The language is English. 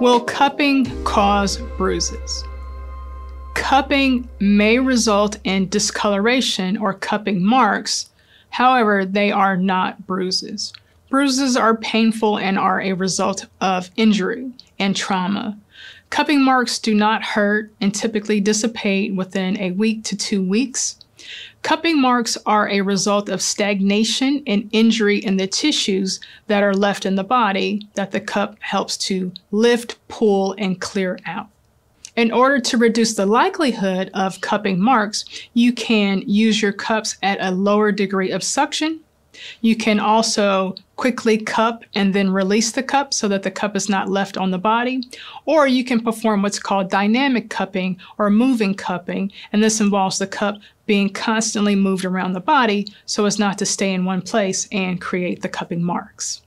Will cupping cause bruises? Cupping may result in discoloration or cupping marks. However, they are not bruises. Bruises are painful and are a result of injury and trauma. Cupping marks do not hurt and typically dissipate within a week to 2 weeks. Cupping marks are a result of stagnation and injury in the tissues that are left in the body that the cup helps to lift, pull, and clear out. In order to reduce the likelihood of cupping marks, you can use your cups at a lower degree of suction. You can also quickly cup and then release the cup so that the cup is not left on the body. Or you can perform what's called dynamic cupping or moving cupping, and this involves the cup being constantly moved around the body so as not to stay in one place and create the cupping marks.